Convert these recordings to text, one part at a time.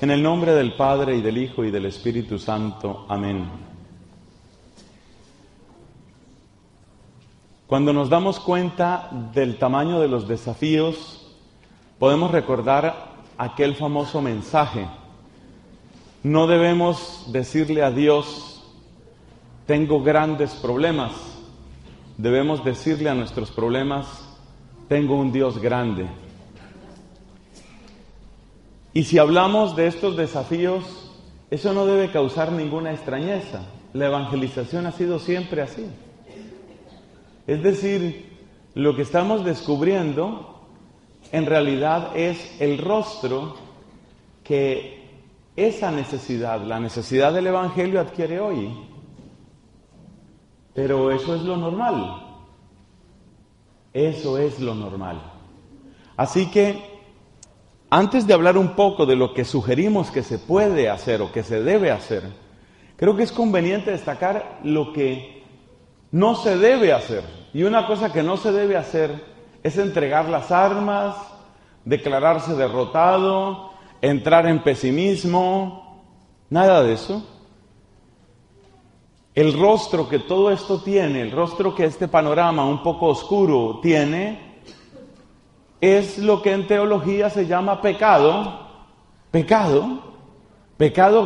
En el nombre del Padre, y del Hijo, y del Espíritu Santo. Amén. Cuando nos damos cuenta del tamaño de los desafíos, podemos recordar aquel famoso mensaje. No debemos decirle a Dios, tengo grandes problemas. Debemos decirle a nuestros problemas, tengo un Dios grande. Y si hablamos de estos desafíos, eso no debe causar ninguna extrañeza. La evangelización ha sido siempre así. Es decir, lo que estamos descubriendo en realidad es el rostro que esa necesidad, la necesidad del evangelio adquiere hoy. Pero eso es lo normal. Eso es lo normal. Así que, antes de hablar un poco de lo que sugerimos que se puede hacer o que se debe hacer, creo que es conveniente destacar lo que no se debe hacer. Y una cosa que no se debe hacer es entregar las armas, declararse derrotado, entrar en pesimismo, nada de eso. El rostro que todo esto tiene, el rostro que este panorama un poco oscuro tiene, es lo que en teología se llama pecado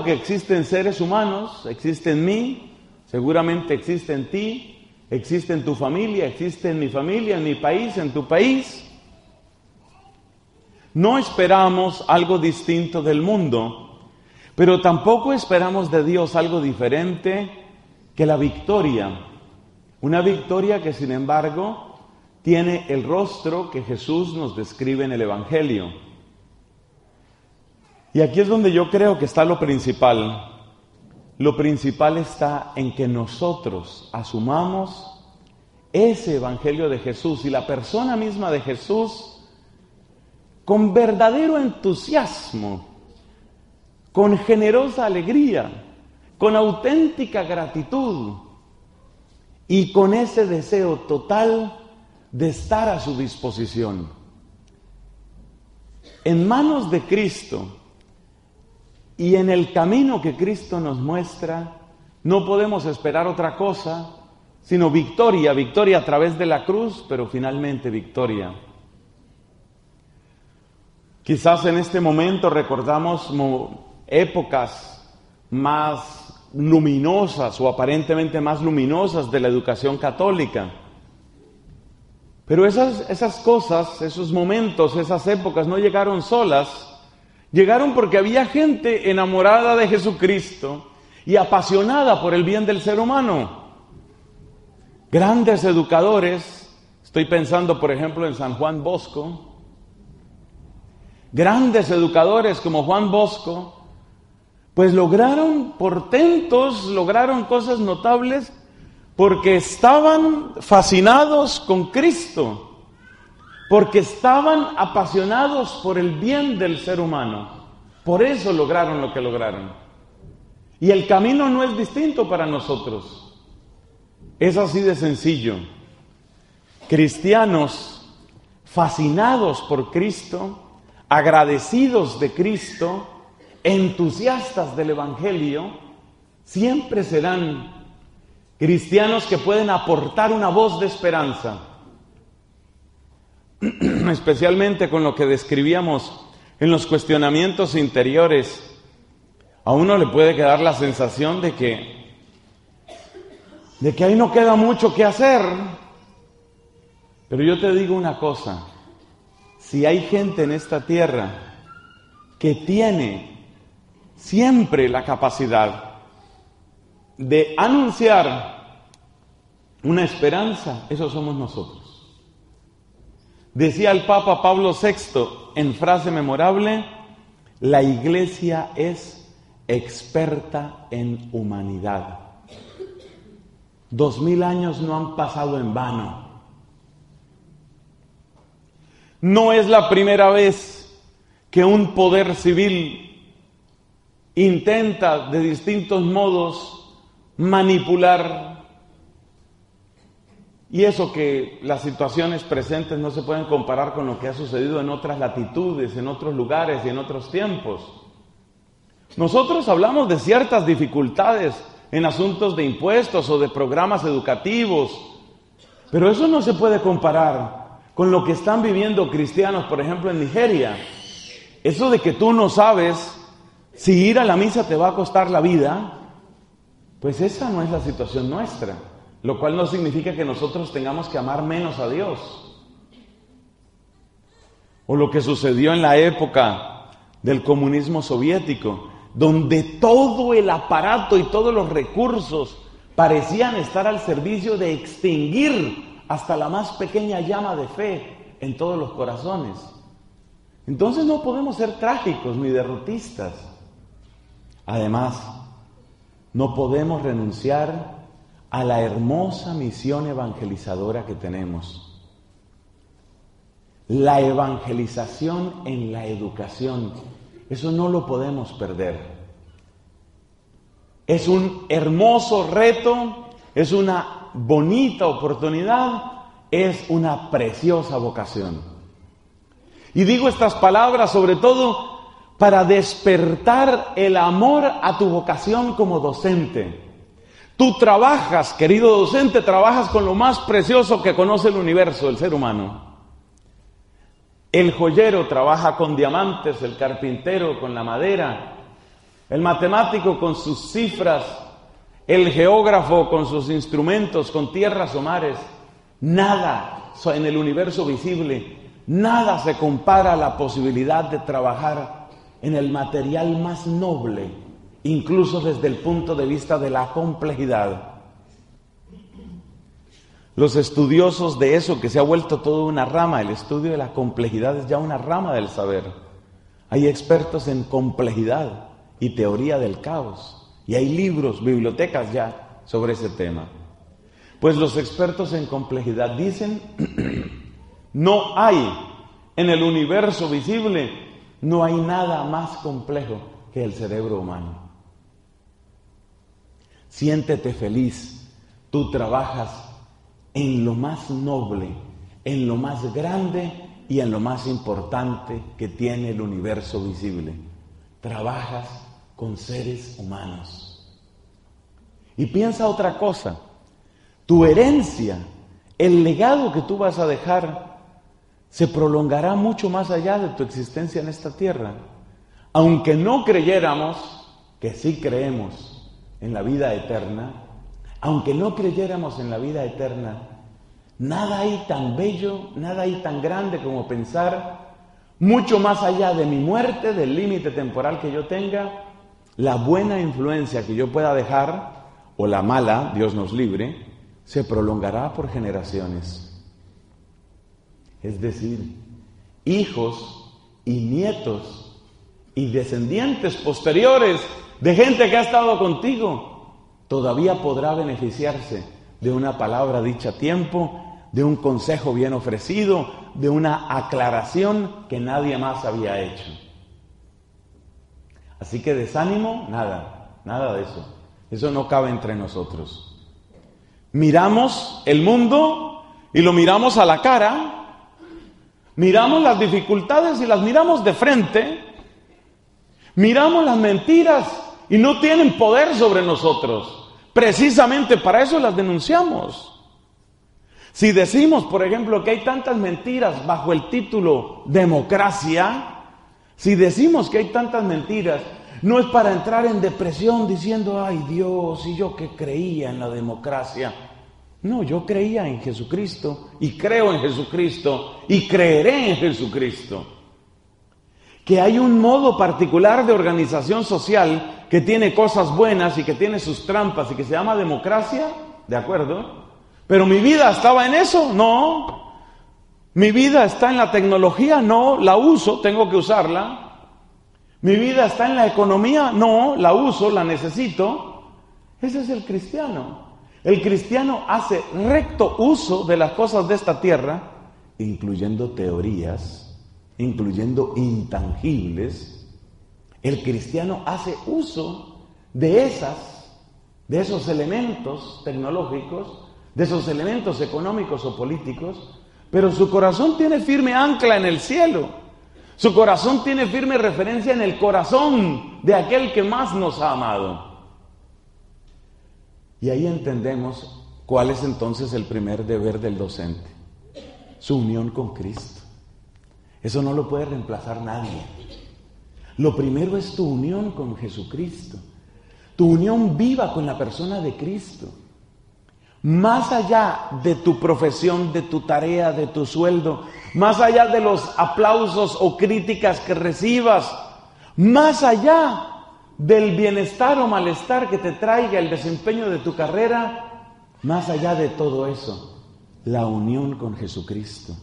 que existe en seres humanos, existe en mí, seguramente existe en ti, existe en tu familia, existe en mi familia, en mi país, en tu país. No esperamos algo distinto del mundo, pero tampoco esperamos de Dios algo diferente que la victoria. Una victoria que, sin embargo, tiene el rostro que Jesús nos describe en el Evangelio. Y aquí es donde yo creo que está lo principal. Lo principal está en que nosotros asumamos ese Evangelio de Jesús y la persona misma de Jesús con verdadero entusiasmo, con generosa alegría, con auténtica gratitud y con ese deseo total de estar a su disposición. En manos de Cristo y en el camino que Cristo nos muestra, no podemos esperar otra cosa, sino victoria, victoria a través de la cruz, pero finalmente victoria. Quizás en este momento recordamos épocas más luminosas o aparentemente más luminosas de la educación católica. Pero esas cosas, esos momentos, esas épocas no llegaron solas. Llegaron porque había gente enamorada de Jesucristo y apasionada por el bien del ser humano. Grandes educadores, estoy pensando por ejemplo en San Juan Bosco. Grandes educadores como Juan Bosco, pues lograron portentos, lograron cosas notables, porque estaban fascinados con Cristo, porque estaban apasionados por el bien del ser humano. Por eso lograron lo que lograron. Y el camino no es distinto para nosotros. Es así de sencillo. Cristianos fascinados por Cristo, agradecidos de Cristo, entusiastas del Evangelio, siempre serán cristianos que pueden aportar una voz de esperanza, especialmente con lo que describíamos en los cuestionamientos interiores. A uno le puede quedar la sensación de que ahí no queda mucho que hacer. Pero yo te digo una cosa, si hay gente en esta tierra que tiene siempre la capacidad de anunciar una esperanza, eso somos nosotros. Decía el Papa Pablo VI en frase memorable, la iglesia es experta en humanidad. 2000 años no han pasado en vano. No es la primera vez que un poder civil intenta de distintos modos manipular, y eso que las situaciones presentes no se pueden comparar con lo que ha sucedido en otras latitudes, en otros lugares y en otros tiempos. Nosotros hablamos de ciertas dificultades en asuntos de impuestos o de programas educativos, pero eso no se puede comparar con lo que están viviendo cristianos, por ejemplo, en Nigeria. Eso de que tú no sabes si ir a la misa te va a costar la vida, pues esa no es la situación nuestra, lo cual no significa que nosotros tengamos que amar menos a Dios. O lo que sucedió en la época del comunismo soviético, donde todo el aparato y todos los recursos parecían estar al servicio de extinguir hasta la más pequeña llama de fe en todos los corazones. Entonces no podemos ser trágicos ni derrotistas. Además, no podemos renunciar a la hermosa misión evangelizadora que tenemos. La evangelización en la educación. Eso no lo podemos perder. Es un hermoso reto, es una bonita oportunidad, es una preciosa vocación. Y digo estas palabras sobre todo para despertar el amor a tu vocación como docente. Tú trabajas, querido docente, trabajas con lo más precioso que conoce el universo, el ser humano. El joyero trabaja con diamantes, el carpintero con la madera, el matemático con sus cifras, el geógrafo con sus instrumentos, con tierras o mares. Nada en el universo visible, nada se compara a la posibilidad de trabajar en el material más noble, incluso desde el punto de vista de la complejidad. Los estudiosos de eso, que se ha vuelto toda una rama, el estudio de la complejidad es ya una rama del saber. Hay expertos en complejidad y teoría del caos, y hay libros, bibliotecas ya sobre ese tema. Pues los expertos en complejidad dicen, no hay en el universo visible, no hay nada más complejo que el cerebro humano. Siéntete feliz, tú trabajas en lo más noble, en lo más grande y en lo más importante que tiene el universo visible. Trabajas con seres humanos. Y piensa otra cosa, tu herencia, el legado que tú vas a dejar, se prolongará mucho más allá de tu existencia en esta tierra. Aunque no creyéramos, que sí creemos en la vida eterna, aunque no creyéramos en la vida eterna, nada hay tan bello, nada hay tan grande como pensar, mucho más allá de mi muerte, del límite temporal que yo tenga, la buena influencia que yo pueda dejar, o la mala, Dios nos libre, se prolongará por generaciones. Es decir, hijos y nietos y descendientes posteriores de gente que ha estado contigo, todavía podrá beneficiarse de una palabra dicha a tiempo, de un consejo bien ofrecido, de una aclaración que nadie más había hecho. Así que desánimo, nada, nada de eso. Eso no cabe entre nosotros. Miramos el mundo y lo miramos a la cara, miramos las dificultades y las miramos de frente, miramos las mentiras y no tienen poder sobre nosotros. Precisamente para eso las denunciamos. Si decimos, por ejemplo, que hay tantas mentiras bajo el título democracia, si decimos que hay tantas mentiras, no es para entrar en depresión diciendo, ay Dios, y yo que creía en la democracia. No, yo creía en Jesucristo y creo en Jesucristo y creeré en Jesucristo. Que hay un modo particular de organización social que tiene cosas buenas y que tiene sus trampas y que se llama democracia, ¿de acuerdo? ¿Pero mi vida estaba en eso? No. ¿Mi vida está en la tecnología? No, la uso, tengo que usarla. ¿Mi vida está en la economía? No, la uso, la necesito. Ese es el cristiano. El cristiano hace recto uso de las cosas de esta tierra, incluyendo teorías, incluyendo intangibles. El cristiano hace uso de esos elementos tecnológicos, de esos elementos económicos o políticos, pero su corazón tiene firme ancla en el cielo. Su corazón tiene firme referencia en el corazón de aquel que más nos ha amado. Y ahí entendemos cuál es entonces el primer deber del docente, su unión con Cristo. Eso no lo puede reemplazar nadie. Lo primero es tu unión con Jesucristo, tu unión viva con la persona de Cristo. Más allá de tu profesión, de tu tarea, de tu sueldo, más allá de los aplausos o críticas que recibas, más allá del bienestar o malestar que te traiga el desempeño de tu carrera, más allá de todo eso, la unión con Jesucristo.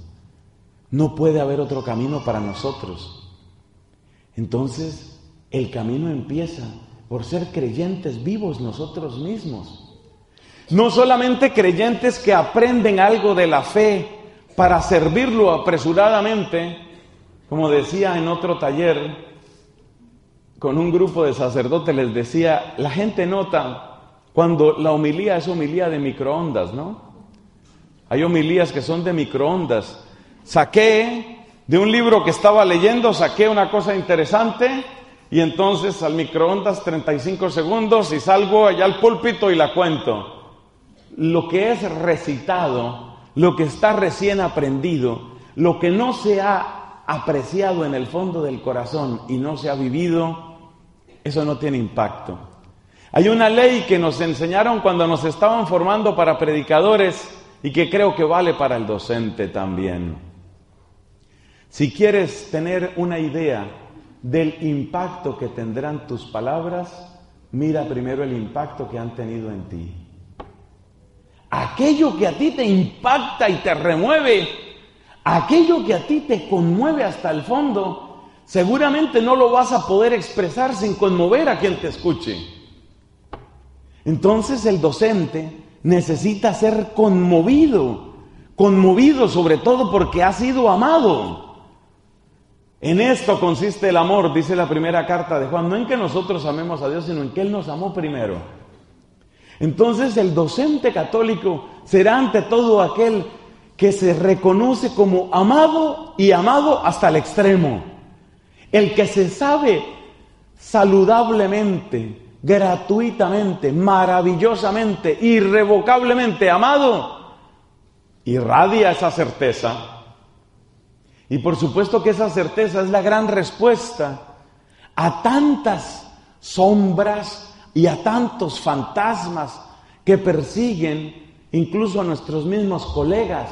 No puede haber otro camino para nosotros. Entonces, el camino empieza por ser creyentes vivos nosotros mismos. No solamente creyentes que aprenden algo de la fe para servirlo apresuradamente, como decía en otro taller, con un grupo de sacerdotes les decía, la gente nota cuando la homilía es homilía de microondas, ¿no? Hay homilías que son de microondas. Saqué de un libro que estaba leyendo, saqué una cosa interesante y entonces al microondas 35 segundos y salgo allá al púlpito y la cuento. Lo que es recitado, lo que está recién aprendido, lo que no se ha apreciado en el fondo del corazón y no se ha vivido, eso no tiene impacto. Hay una ley que nos enseñaron cuando nos estaban formando para predicadores y que creo que vale para el docente también. Si quieres tener una idea del impacto que tendrán tus palabras, mira primero el impacto que han tenido en ti. Aquello que a ti te impacta y te remueve, aquello que a ti te conmueve hasta el fondo, seguramente no lo vas a poder expresar sin conmover a quien te escuche. Entonces el docente necesita ser conmovido sobre todo porque ha sido amado. En esto consiste el amor, dice la primera carta de Juan, no en que nosotros amemos a Dios, sino en que Él nos amó primero. Entonces el docente católico será ante todo aquel que se reconoce como amado y amado hasta el extremo. El que se sabe saludablemente, gratuitamente, maravillosamente, irrevocablemente amado, irradia esa certeza. Y por supuesto que esa certeza es la gran respuesta a tantas sombras y a tantos fantasmas que persiguen incluso a nuestros mismos colegas,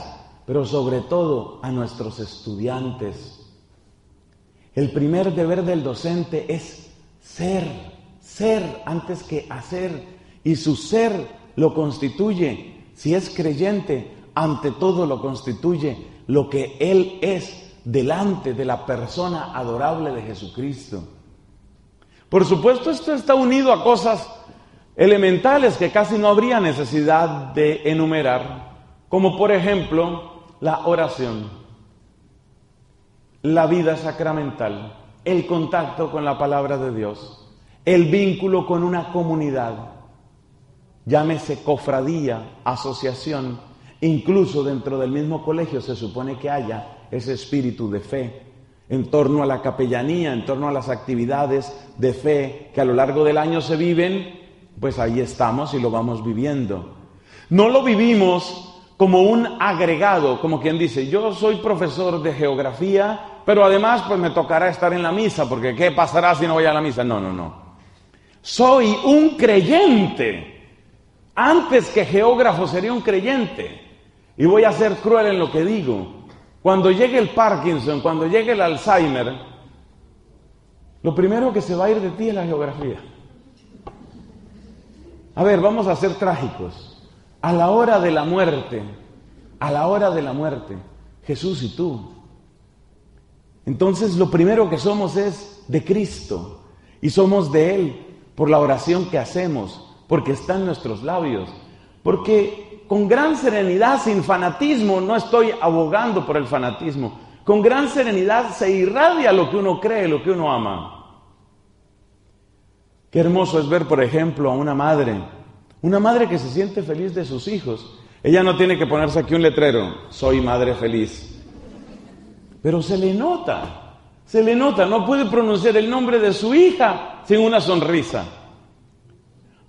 pero sobre todo a nuestros estudiantes. El primer deber del docente es ser antes que hacer, y su ser lo constituye, si es creyente, ante todo lo constituye lo que él es delante de la persona adorable de Jesucristo. Por supuesto, esto está unido a cosas elementales que casi no habría necesidad de enumerar, como por ejemplo la oración, la vida sacramental, el contacto con la palabra de Dios, el vínculo con una comunidad, llámese cofradía, asociación, incluso dentro del mismo colegio se supone que haya ese espíritu de fe en torno a la capellanía, en torno a las actividades de fe que a lo largo del año se viven, pues ahí estamos y lo vamos viviendo. No lo vivimos como un agregado, como quien dice, yo soy profesor de geografía, pero además pues me tocará estar en la misa, porque ¿qué pasará si no voy a la misa? No. Soy un creyente. Antes que geógrafo sería un creyente. Y voy a ser cruel en lo que digo. Cuando llegue el Parkinson, cuando llegue el Alzheimer, lo primero que se va a ir de ti es la geografía. A ver, vamos a ser trágicos. A la hora de la muerte, Jesús y tú. Entonces, lo primero que somos es de Cristo, y somos de Él por la oración que hacemos, porque está en nuestros labios, porque con gran serenidad, sin fanatismo, no estoy abogando por el fanatismo, con gran serenidad se irradia lo que uno cree, lo que uno ama. Qué hermoso es ver, por ejemplo, a una madre que se siente feliz de sus hijos. Ella no tiene que ponerse aquí un letrero, soy madre feliz. Pero se le nota, no puede pronunciar el nombre de su hija sin una sonrisa.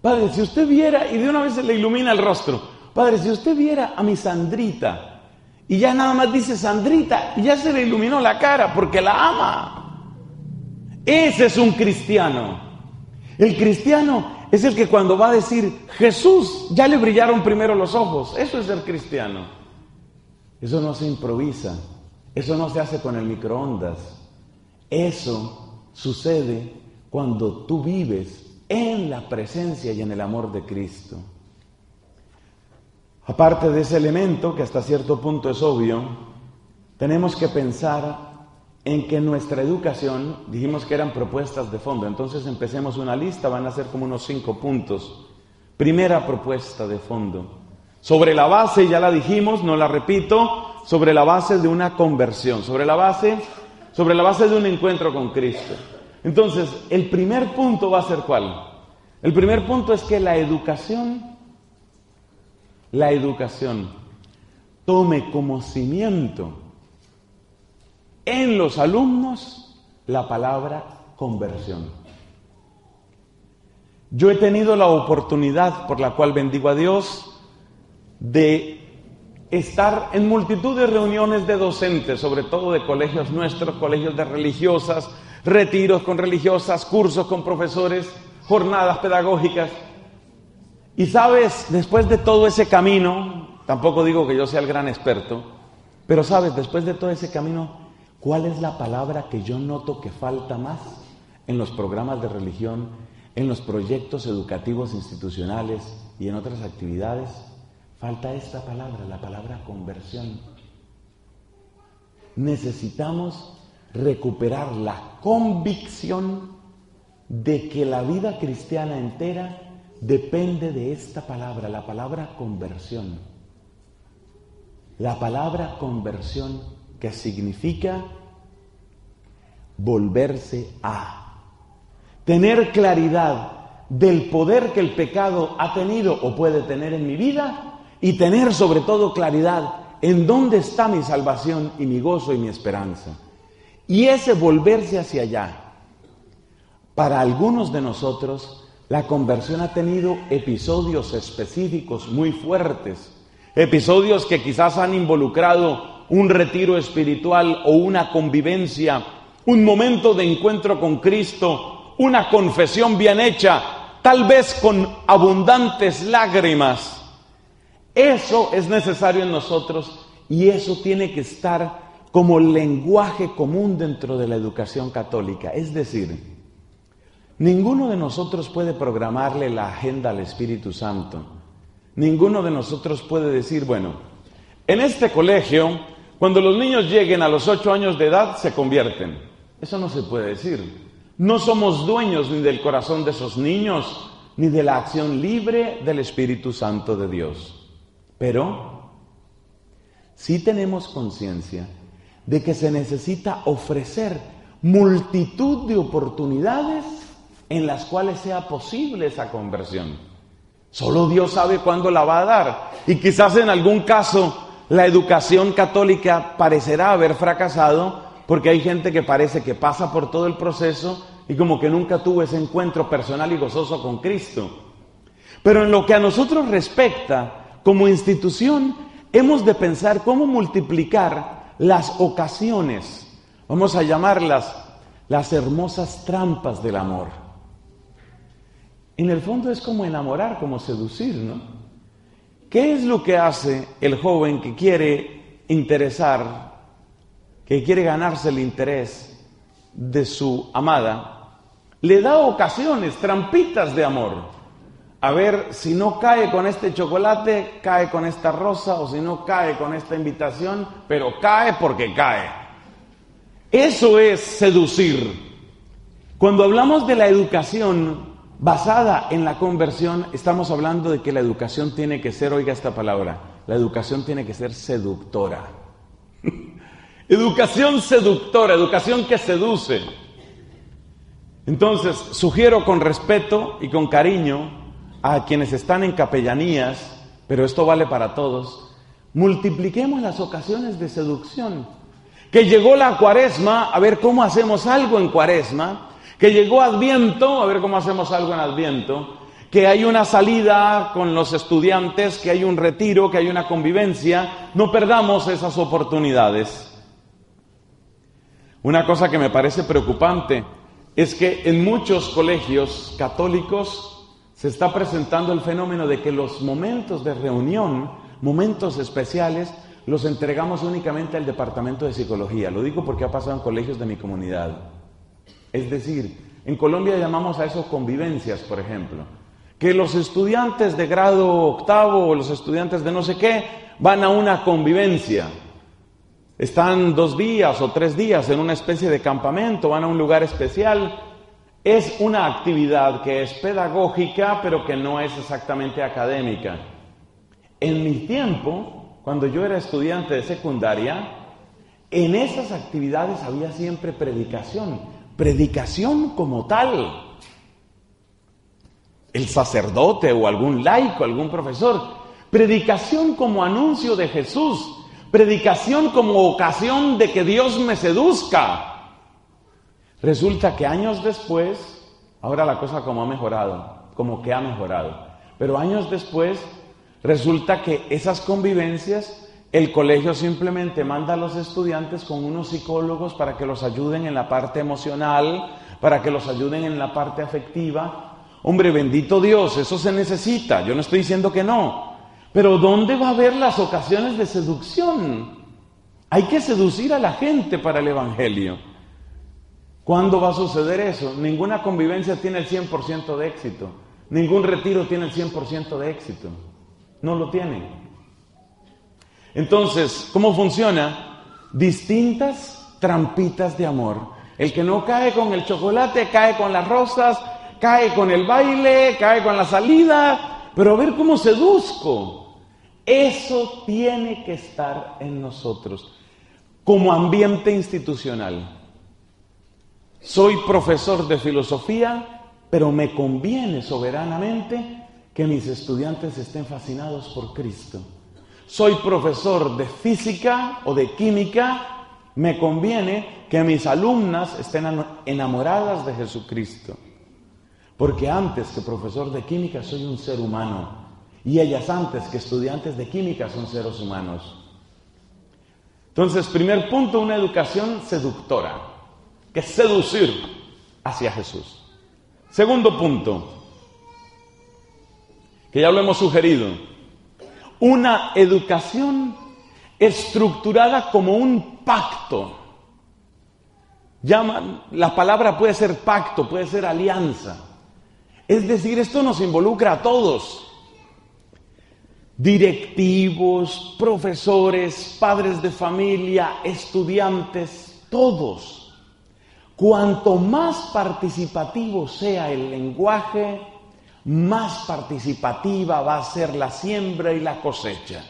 Padre, si usted viera, y de una vez se le ilumina el rostro, Padre, si usted viera a mi Sandrita, y ya nada más dice Sandrita, y ya se le iluminó la cara porque la ama. Ese es un cristiano. El cristiano es el que cuando va a decir Jesús, ya le brillaron primero los ojos. Eso es ser cristiano. Eso no se improvisa. Eso no se hace con el microondas. Eso sucede cuando tú vives en la presencia y en el amor de Cristo. Aparte de ese elemento, que hasta cierto punto es obvio, tenemos que pensar en que nuestra educación, dijimos que eran propuestas de fondo, entonces empecemos una lista, van a ser como unos 5 puntos. Primera propuesta de fondo. Sobre la base, ya la dijimos, no la repito, sobre la base de una conversión, sobre la base de un encuentro con Cristo. Entonces, el primer punto va a ser ¿cuál? El primer punto es que la educación tome como cimiento en los alumnos la palabra conversión. Yo he tenido la oportunidad, por la cual bendigo a Dios, de estar en multitud de reuniones de docentes, sobre todo de colegios nuestros, colegios de religiosas, retiros con religiosas, cursos con profesores, jornadas pedagógicas. Y sabes, después de todo ese camino, tampoco digo que yo sea el gran experto, pero sabes, después de todo ese camino, ¿cuál es la palabra que yo noto que falta más en los programas de religión, en los proyectos educativos institucionales y en otras actividades? Falta esta palabra, la palabra conversión. Necesitamos recuperar la convicción de que la vida cristiana entera depende de esta palabra, la palabra conversión. La palabra conversión, que significa volverse a, tener claridad del poder que el pecado ha tenido o puede tener en mi vida, y tener sobre todo claridad en dónde está mi salvación y mi gozo y mi esperanza. Y ese volverse hacia allá. Para algunos de nosotros, la conversión ha tenido episodios específicos muy fuertes. Episodios que quizás han involucrado un retiro espiritual o una convivencia, un momento de encuentro con Cristo, una confesión bien hecha, tal vez con abundantes lágrimas. Eso es necesario en nosotros y eso tiene que estar como lenguaje común dentro de la educación católica. Es decir, ninguno de nosotros puede programarle la agenda al Espíritu Santo. Ninguno de nosotros puede decir, bueno, en este colegio, cuando los niños lleguen a los 8 años de edad, se convierten. Eso no se puede decir. No somos dueños ni del corazón de esos niños, ni de la acción libre del Espíritu Santo de Dios. Pero sí tenemos conciencia de que se necesita ofrecer multitud de oportunidades en las cuales sea posible esa conversión. Solo Dios sabe cuándo la va a dar. Y quizás en algún caso la educación católica parecerá haber fracasado porque hay gente que parece que pasa por todo el proceso y como que nunca tuvo ese encuentro personal y gozoso con Cristo. Pero en lo que a nosotros respecta, como institución, hemos de pensar cómo multiplicar las ocasiones, vamos a llamarlas las hermosas trampas del amor. En el fondo es como enamorar, como seducir, ¿no? ¿Qué es lo que hace el joven que quiere interesar, que quiere ganarse el interés de su amada? Le da ocasiones, trampitas de amor. A ver, si no cae con este chocolate, cae con esta rosa, o si no cae con esta invitación, pero cae porque cae. Eso es seducir. Cuando hablamos de la educación basada en la conversión, estamos hablando de que la educación tiene que ser, oiga esta palabra, la educación tiene que ser seductora. Educación seductora, educación que seduce. Entonces, sugiero con respeto y con cariño a quienes están en capellanías, pero esto vale para todos, multipliquemos las ocasiones de seducción. Que llegó la Cuaresma, a ver cómo hacemos algo en Cuaresma. Que llegó Adviento, a ver cómo hacemos algo en Adviento. Que hay una salida con los estudiantes, que hay un retiro, que hay una convivencia. No perdamos esas oportunidades. Una cosa que me parece preocupante es que en muchos colegios católicos se está presentando el fenómeno de que los momentos de reunión, momentos especiales, los entregamos únicamente al departamento de psicología. Lo digo porque ha pasado en colegios de mi comunidad. Es decir, en Colombia llamamos a eso convivencias, por ejemplo. Que los estudiantes de grado octavo o los estudiantes de no sé qué van a una convivencia. Están 2 días o 3 días en una especie de campamento, van a un lugar especial. Es una actividad que es pedagógica, pero que no es exactamente académica. En mi tiempo, cuando yo era estudiante de secundaria, en esas actividades había siempre predicación. Predicación como tal. El sacerdote o algún laico, algún profesor. Predicación como anuncio de Jesús. Predicación como ocasión de que Dios me seduzca. Resulta que años después, ahora la cosa como ha mejorado, como que ha mejorado, pero años después resulta que esas convivencias, el colegio simplemente manda a los estudiantes con unos psicólogos para que los ayuden en la parte emocional, para que los ayuden en la parte afectiva. Hombre, bendito Dios, eso se necesita, yo no estoy diciendo que no. Pero ¿dónde va a haber las ocasiones de seducción? Hay que seducir a la gente para el Evangelio. ¿Cuándo va a suceder eso? Ninguna convivencia tiene el 100% de éxito. Ningún retiro tiene el 100% de éxito. No lo tienen. Entonces, ¿cómo funciona? Distintas trampitas de amor. El que no cae con el chocolate, cae con las rosas, cae con el baile, cae con la salida. Pero a ver cómo seduzco. Eso tiene que estar en nosotros como ambiente institucional. Soy profesor de filosofía, pero me conviene soberanamente que mis estudiantes estén fascinados por Cristo. Soy profesor de física o de química, me conviene que mis alumnas estén enamoradas de Jesucristo. Porque antes que profesor de química soy un ser humano. Y ellas antes que estudiantes de química son seres humanos. Entonces, primer punto, una educación seductora. Que es seducir hacia Jesús. Segundo punto, que ya lo hemos sugerido. Una educación estructurada como un pacto. La palabra puede ser pacto, puede ser alianza. Es decir, esto nos involucra a todos. Directivos, profesores, padres de familia, estudiantes, todos. Cuanto más participativo sea el lenguaje, más participativa va a ser la siembra y la cosecha.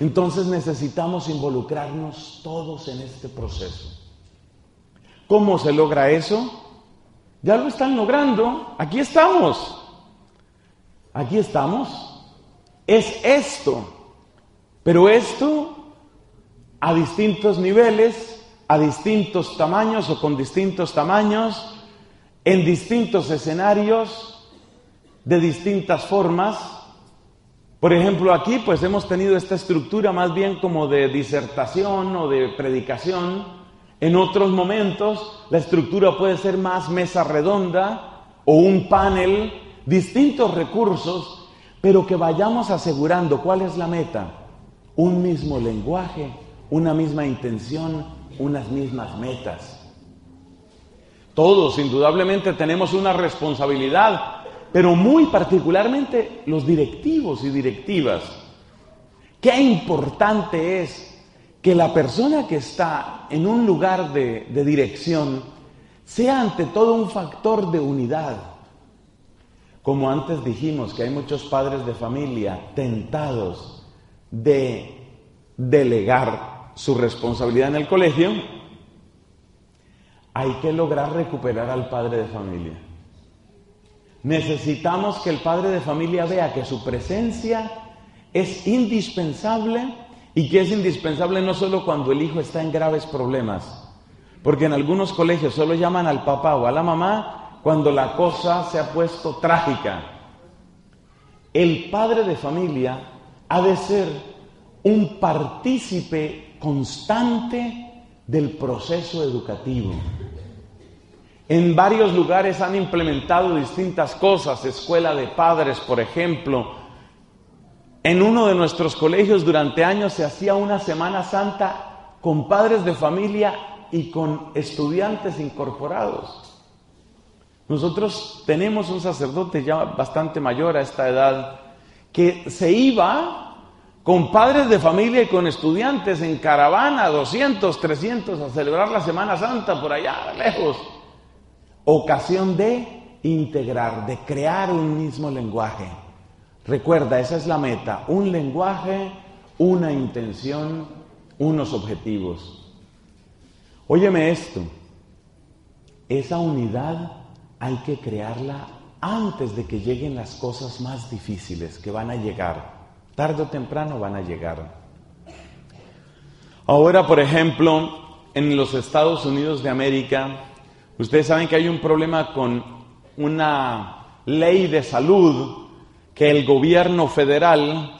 Entonces necesitamos involucrarnos todos en este proceso. ¿Cómo se logra eso? Ya lo están logrando, aquí estamos, es esto, pero esto a distintos niveles, a distintos tamaños o con distintos tamaños, en distintos escenarios, de distintas formas. Por ejemplo, aquí pues hemos tenido esta estructura más bien como de disertación o de predicación. En otros momentos, la estructura puede ser más mesa redonda o un panel, distintos recursos, pero que vayamos asegurando cuál es la meta. Un mismo lenguaje, una misma intención, unas mismas metas. Todos, indudablemente, tenemos una responsabilidad, pero muy particularmente los directivos y directivas. Qué importante es que la persona que está en un lugar de dirección sea ante todo un factor de unidad. Como antes dijimos que hay muchos padres de familia tentados de delegar su responsabilidad en el colegio, hay que lograr recuperar al padre de familia. Necesitamos que el padre de familia vea que su presencia es indispensable y que es indispensable no solo cuando el hijo está en graves problemas, porque en algunos colegios solo llaman al papá o a la mamá cuando la cosa se ha puesto trágica. El padre de familia ha de ser un partícipe constante del proceso educativo. En varios lugares han implementado distintas cosas, escuela de padres, por ejemplo. En uno de nuestros colegios durante años se hacía una Semana Santa con padres de familia y con estudiantes incorporados. Nosotros tenemos un sacerdote ya bastante mayor a esta edad que se iba con padres de familia y con estudiantes en caravana, 200, 300, a celebrar la Semana Santa por allá, lejos. Ocasión de integrar, de crear un mismo lenguaje. Recuerda, esa es la meta, un lenguaje, una intención, unos objetivos. Óyeme esto, esa unidad hay que crearla antes de que lleguen las cosas más difíciles que van a llegar, tarde o temprano van a llegar. Ahora, por ejemplo, en los Estados Unidos de América, ustedes saben que hay un problema con una ley de salud que el gobierno federal,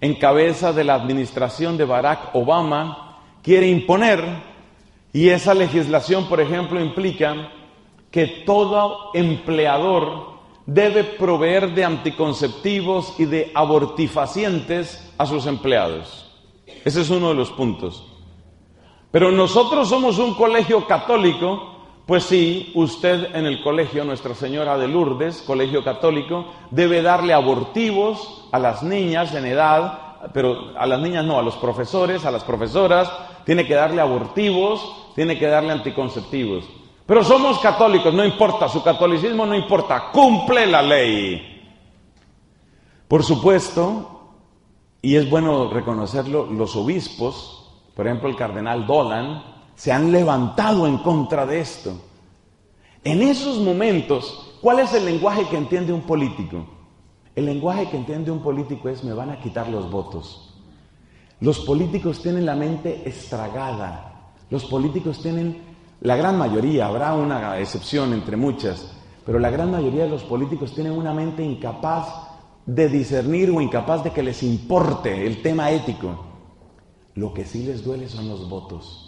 en cabeza de la administración de Barack Obama, quiere imponer, y esa legislación, por ejemplo, implica que todo empleador debe proveer de anticonceptivos y de abortifacientes a sus empleados. Ese es uno de los puntos. Pero nosotros somos un colegio católico. Pues sí, usted en el colegio Nuestra Señora de Lourdes, colegio católico, debe darle abortivos a las niñas en edad, pero a las niñas no, a los profesores, a las profesoras, tiene que darle abortivos, tiene que darle anticonceptivos. Pero somos católicos, no importa, su catolicismo no importa, cumple la ley. Por supuesto, y es bueno reconocerlo, los obispos, por ejemplo el cardenal Dolan, se han levantado en contra de esto. En esos momentos, ¿cuál es el lenguaje que entiende un político? El lenguaje que entiende un político es: me van a quitar los votos. Los políticos tienen la mente estragada. Los políticos tienen, la gran mayoría, habrá una excepción entre muchas, pero la gran mayoría de los políticos tienen una mente incapaz de discernir o incapaz de que les importe el tema ético. Lo que sí les duele son los votos.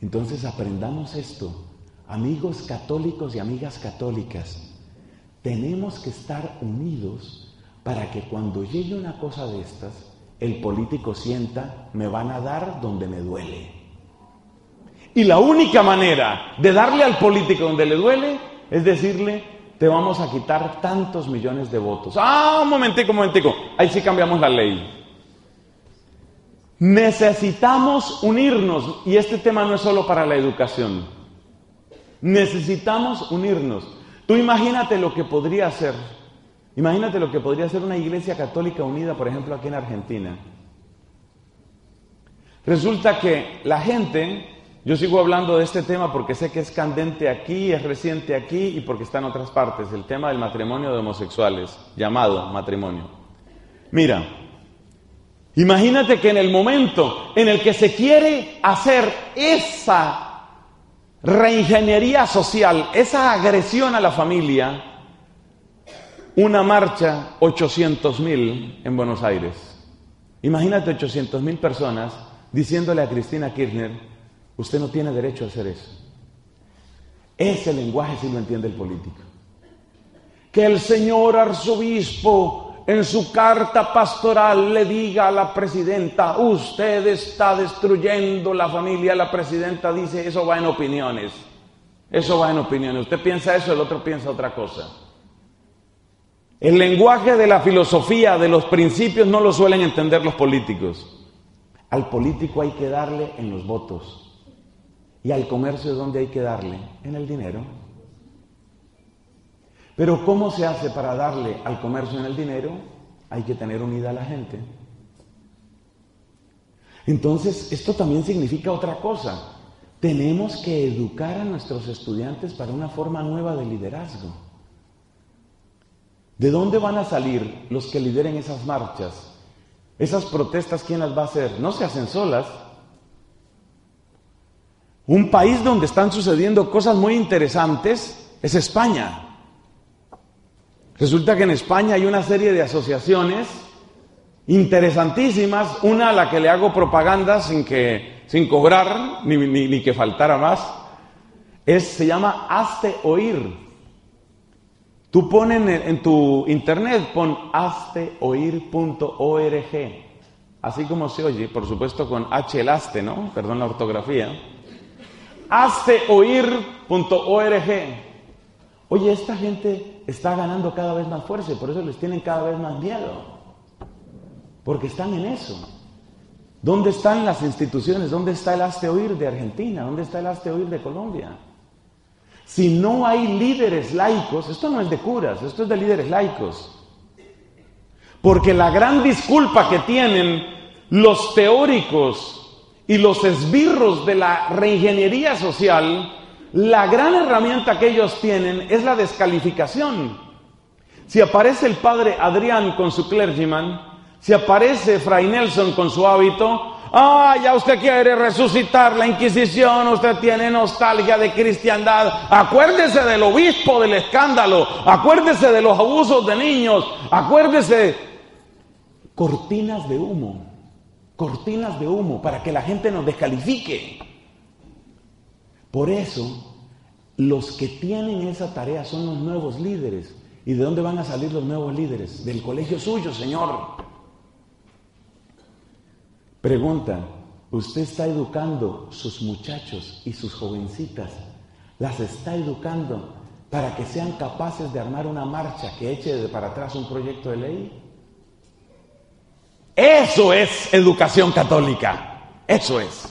Entonces aprendamos esto, amigos católicos y amigas católicas, tenemos que estar unidos para que cuando llegue una cosa de estas, el político sienta: me van a dar donde me duele. Y la única manera de darle al político donde le duele es decirle: te vamos a quitar tantos millones de votos. Ah, un momentico, ahí sí cambiamos la ley. Necesitamos unirnos, y este tema no es solo para la educación. Necesitamos unirnos. Tú imagínate lo que podría hacer. Imagínate lo que podría hacer una iglesia católica unida, por ejemplo, aquí en Argentina. Resulta que la gente, yo sigo hablando de este tema porque sé que es candente aquí, es reciente aquí y porque está en otras partes, el tema del matrimonio de homosexuales, llamado matrimonio. Mira, imagínate que en el momento en el que se quiere hacer esa reingeniería social, esa agresión a la familia, una marcha, 800,000 en Buenos Aires. Imagínate 800,000 personas diciéndole a Cristina Kirchner: usted no tiene derecho a hacer eso. Ese lenguaje sí lo entiende el político. Que el señor arzobispo en su carta pastoral le diga a la presidenta: usted está destruyendo la familia. La presidenta dice: eso va en opiniones. Eso va en opiniones. Usted piensa eso, el otro piensa otra cosa. El lenguaje de la filosofía, de los principios, no lo suelen entender los políticos. Al político hay que darle en los votos. Y al comercio, ¿dónde hay que darle? En el dinero. Pero ¿cómo se hace para darle al comercio en el dinero? Hay que tener unida a la gente. Entonces, esto también significa otra cosa. Tenemos que educar a nuestros estudiantes para una forma nueva de liderazgo. ¿De dónde van a salir los que lideren esas marchas? Esas protestas, ¿quién las va a hacer? No se hacen solas. Un país donde están sucediendo cosas muy interesantes es España. Resulta que en España hay una serie de asociaciones interesantísimas, una a la que le hago propaganda sin cobrar, ni que faltara más. Se llama Hazte Oír. Tú pon en tu internet, pon hazteoir.org, así como se oye, por supuesto con H el haste, ¿no? Perdón la ortografía. Hazteoir.org. Oye, esta gente está ganando cada vez más fuerza y por eso les tienen cada vez más miedo. Porque están en eso. ¿Dónde están las instituciones? ¿Dónde está el Hazte Oír de Argentina? ¿Dónde está el Hazte Oír de Colombia? Si no hay líderes laicos, esto no es de curas, esto es de líderes laicos. Porque la gran disculpa que tienen los teóricos y los esbirros de la reingeniería social, la gran herramienta que ellos tienen es la descalificación. Si aparece el padre Adrián con su clergyman, si aparece Fraynelson con su hábito, ¡ah, ya usted quiere resucitar la Inquisición! Usted tiene nostalgia de cristiandad. Acuérdese del obispo del escándalo. Acuérdese de los abusos de niños. Acuérdese. Cortinas de humo. Cortinas de humo para que la gente nos descalifique. Por eso, los que tienen esa tarea son los nuevos líderes. ¿Y de dónde van a salir los nuevos líderes? Del colegio suyo, señor. Pregunta, ¿usted está educando sus muchachos y sus jovencitas? ¿Las está educando para que sean capaces de armar una marcha que eche de para atrás un proyecto de ley? Eso es educación católica, eso es.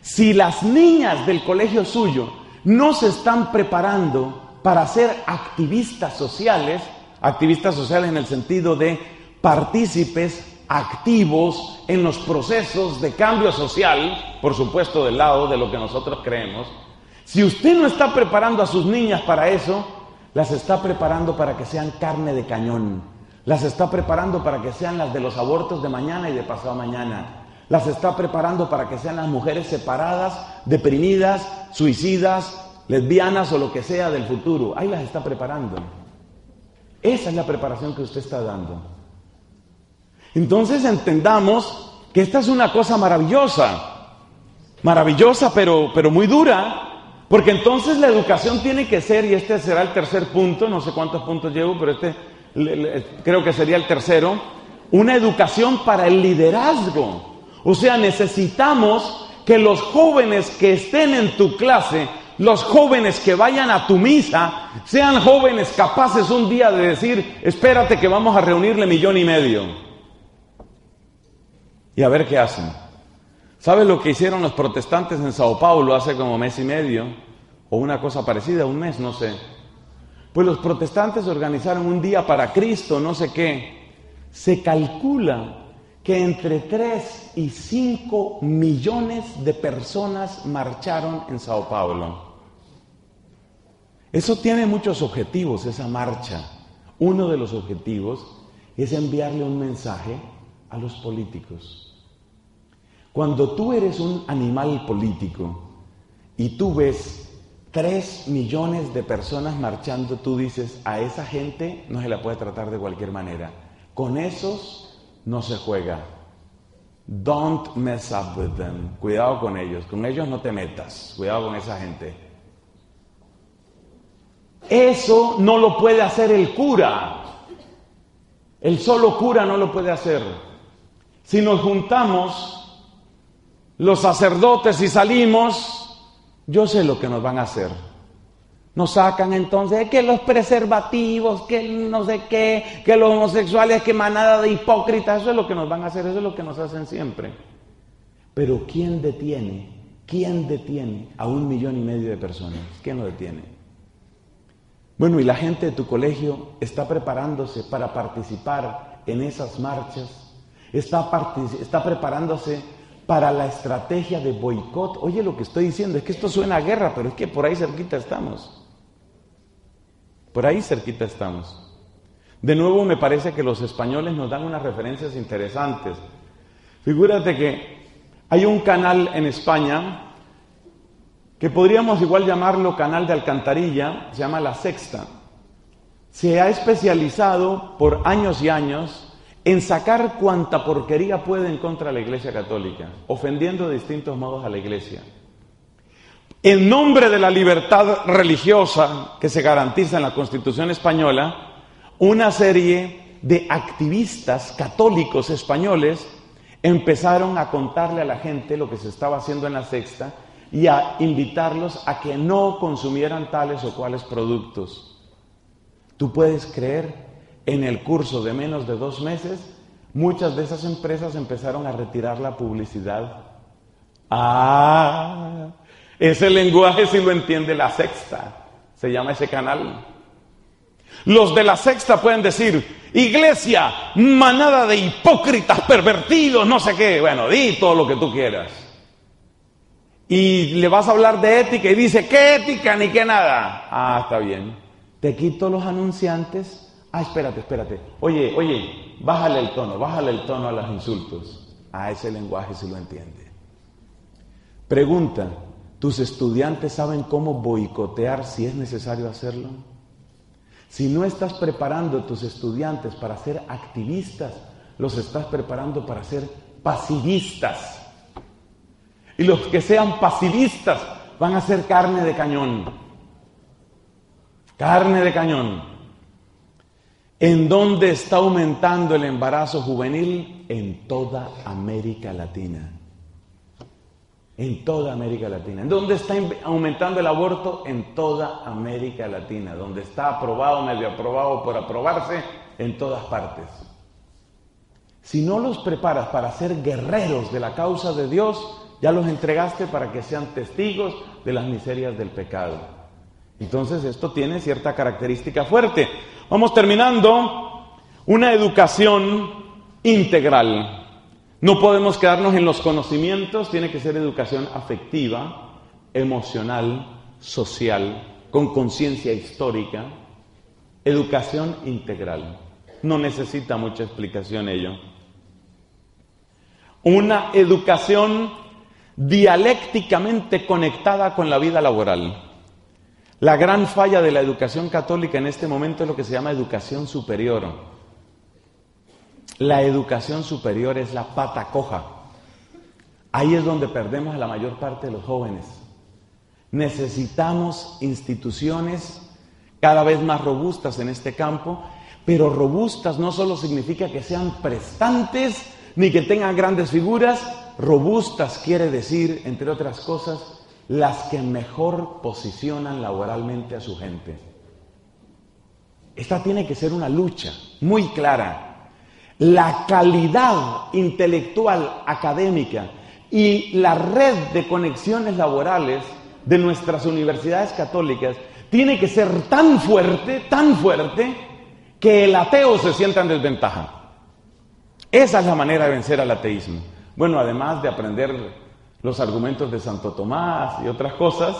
Si las niñas del colegio suyo no se están preparando para ser activistas sociales en el sentido de partícipes activos en los procesos de cambio social, por supuesto del lado de lo que nosotros creemos, si usted no está preparando a sus niñas para eso, las está preparando para que sean carne de cañón, las está preparando para que sean las de los abortos de mañana y de pasado mañana, las está preparando para que sean las mujeres separadas, deprimidas, suicidas, lesbianas o lo que sea del futuro. Ahí las está preparando. Esa es la preparación que usted está dando. Entonces entendamos que esta es una cosa maravillosa pero muy dura, porque entonces la educación tiene que ser, y este será el tercer punto, no sé cuántos puntos llevo, pero creo que sería el tercero, una educación para el liderazgo. O sea, necesitamos que los jóvenes que estén en tu clase, los jóvenes que vayan a tu misa, sean jóvenes capaces un día de decir, espérate que vamos a reunirle 1,5 millones. Y a ver qué hacen. ¿Sabes lo que hicieron los protestantes en Sao Paulo hace como mes y medio? O una cosa parecida, un mes, no sé. Pues los protestantes organizaron un día para Cristo, no sé qué. Se calcula que entre 3 y 5 millones de personas marcharon en Sao Paulo. Eso tiene muchos objetivos, esa marcha. Uno de los objetivos es enviarle un mensaje a los políticos. Cuando tú eres un animal político y tú ves 3 millones de personas marchando, tú dices, a esa gente no se la puede tratar de cualquier manera. Con esos no se juega. Don't mess up with them. Cuidado con ellos. Con ellos no te metas. Cuidado con esa gente. Eso no lo puede hacer el cura. El solo cura no lo puede hacer. Si nos juntamos los sacerdotes y salimos, yo sé lo que nos van a hacer. Nos sacan entonces que los preservativos, que no sé qué, que los homosexuales, que manada de hipócritas, eso es lo que nos van a hacer, eso es lo que nos hacen siempre. Pero ¿quién detiene a 1,5 millones de personas? ¿Quién lo detiene? Bueno, y la gente de tu colegio está preparándose para participar en esas marchas, está preparándose para la estrategia de boicot. Oye, lo que estoy diciendo es que esto suena a guerra, pero es que por ahí cerquita estamos. Por ahí cerquita estamos. De nuevo me parece que los españoles nos dan unas referencias interesantes. Figúrate que hay un canal en España que podríamos igual llamarlo canal de alcantarilla, se llama La Sexta. Se ha especializado por años y años en sacar cuanta porquería pueden contra la Iglesia Católica, ofendiendo de distintos modos a la Iglesia. En nombre de la libertad religiosa que se garantiza en la Constitución Española, una serie de activistas católicos españoles empezaron a contarle a la gente lo que se estaba haciendo en La Sexta y a invitarlos a que no consumieran tales o cuales productos. ¿Tú puedes creer? En el curso de menos de 2 meses, muchas de esas empresas empezaron a retirar la publicidad. ¡Ah! Ese lenguaje sí lo entiende La Sexta, se llama ese canal. Los de La Sexta pueden decir: iglesia, manada de hipócritas, pervertidos, no sé qué. Bueno, di todo lo que tú quieras. Y le vas a hablar de ética y dice: ¿qué ética ni qué nada? Ah, está bien. Te quito los anunciantes. Ah, espérate. Oye, bájale el tono a los insultos. Ah, ese lenguaje sí lo entiende. Pregunta, ¿tus estudiantes saben cómo boicotear si es necesario hacerlo? Si no estás preparando a tus estudiantes para ser activistas, los estás preparando para ser pasivistas. Y los que sean pasivistas van a ser carne de cañón. Carne de cañón. ¿En dónde está aumentando el embarazo juvenil? En toda América Latina. En toda América Latina. ¿En dónde está aumentando el aborto? En toda América Latina. Donde está aprobado, medio aprobado, por aprobarse, en todas partes. Si no los preparas para ser guerreros de la causa de Dios, ya los entregaste para que sean testigos de las miserias del pecado. Entonces esto tiene cierta característica fuerte. Vamos terminando. Una educación integral. No podemos quedarnos en los conocimientos, tiene que ser educación afectiva, emocional, social, con conciencia histórica. Educación integral. No necesita mucha explicación ello. Una educación dialécticamente conectada con la vida laboral. La gran falla de la educación católica en este momento es lo que se llama educación superior. La educación superior es la pata coja. Ahí es donde perdemos a la mayor parte de los jóvenes. Necesitamos instituciones cada vez más robustas en este campo, pero robustas no solo significa que sean prestantes ni que tengan grandes figuras. Robustas quiere decir, entre otras cosas, las que mejor posicionan laboralmente a su gente. Esta tiene que ser una lucha muy clara. La calidad intelectual, académica y la red de conexiones laborales de nuestras universidades católicas tiene que ser tan fuerte, que el ateo se sienta en desventaja. Esa es la manera de vencer al ateísmo. Bueno, además de aprender los argumentos de Santo Tomás y otras cosas,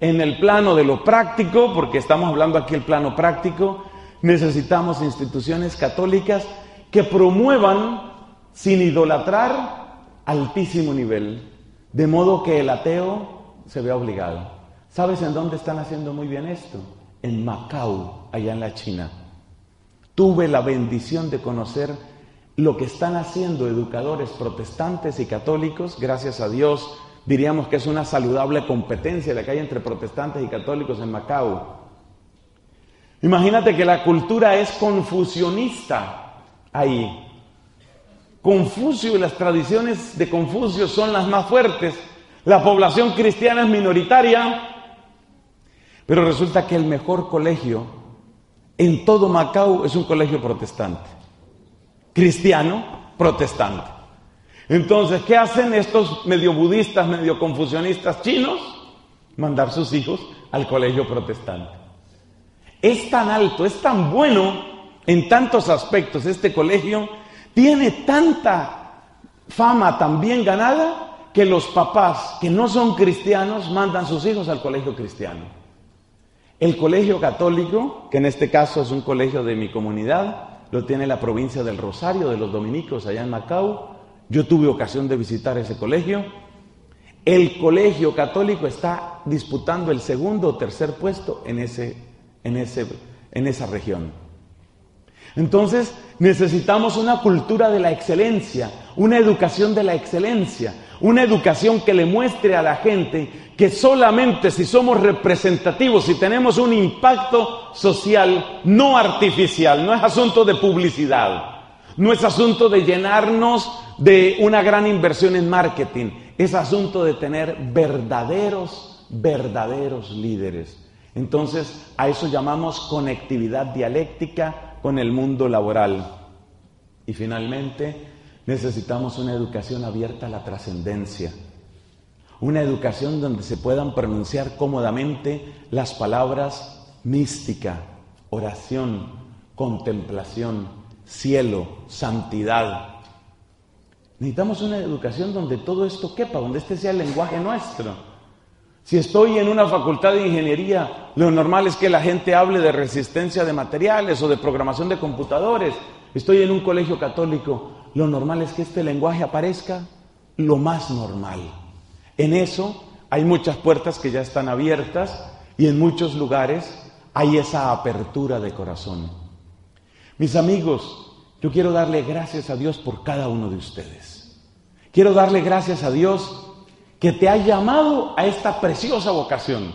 en el plano de lo práctico, porque estamos hablando aquí del plano práctico, necesitamos instituciones católicas que promuevan, sin idolatrar, altísimo nivel, de modo que el ateo se vea obligado. ¿Sabes en dónde están haciendo muy bien esto? En Macao, allá en la China. Tuve la bendición de conocer lo que están haciendo educadores protestantes y católicos. Gracias a Dios, diríamos que es una saludable competencia la que hay entre protestantes y católicos en Macao. Imagínate que la cultura es confucionista ahí. Confucio y las tradiciones de Confucio son las más fuertes. La población cristiana es minoritaria. Pero resulta que el mejor colegio en todo Macao es un colegio protestante, cristiano protestante. Entonces, ¿qué hacen estos medio budistas, medio confucionistas chinos? Mandar sus hijos al colegio protestante. Es tan alto, es tan bueno en tantos aspectos este colegio, tiene tanta fama tan bien ganada, que los papás que no son cristianos mandan sus hijos al colegio cristiano. El colegio católico, que en este caso es un colegio de mi comunidad, lo tiene la provincia del Rosario, de los dominicos allá en Macao. Yo tuve ocasión de visitar ese colegio. El colegio católico está disputando el segundo o tercer puesto en esa región. Entonces necesitamos una cultura de la excelencia, una educación de la excelencia, una educación que le muestre a la gente que solamente si somos representativos, si tenemos un impacto social no artificial, no es asunto de publicidad, no es asunto de llenarnos de una gran inversión en marketing, es asunto de tener verdaderos líderes. Entonces a eso llamamos conectividad dialéctica con el mundo laboral. Y finalmente, necesitamos una educación abierta a la trascendencia, una educación donde se puedan pronunciar cómodamente las palabras mística, oración, contemplación, cielo, santidad. Necesitamos una educación donde todo esto quepa, donde este sea el lenguaje nuestro. Si estoy en una facultad de ingeniería, lo normal es que la gente hable de resistencia de materiales o de programación de computadores. Estoy en un colegio católico, lo normal es que este lenguaje aparezca lo más normal. En eso hay muchas puertas que ya están abiertas y en muchos lugares hay esa apertura de corazón. Mis amigos, yo quiero darle gracias a Dios por cada uno de ustedes. Quiero darle gracias a Dios que te ha llamado a esta preciosa vocación.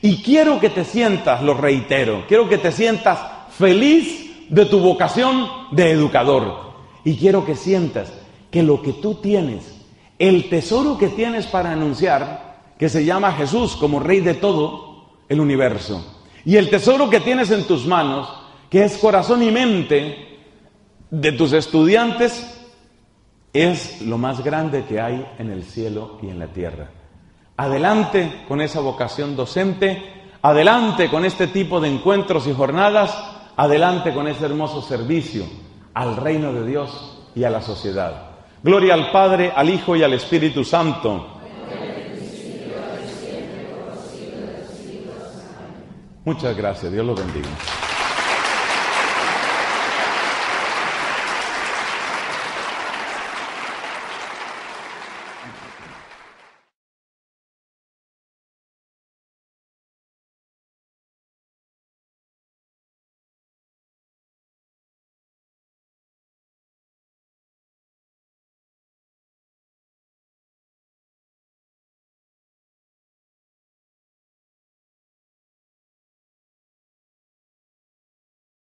Y quiero que te sientas, lo reitero, quiero que te sientas feliz de tu vocación de educador. Y quiero que sientas que lo que tú tienes, el tesoro que tienes para anunciar, que se llama Jesús como Rey de todo el universo, y el tesoro que tienes en tus manos, que es corazón y mente de tus estudiantes, es lo más grande que hay en el cielo y en la tierra. Adelante con esa vocación docente, adelante con este tipo de encuentros y jornadas, adelante con ese hermoso servicio al reino de Dios y a la sociedad. Gloria al Padre, al Hijo y al Espíritu Santo. Muchas gracias, Dios los bendiga.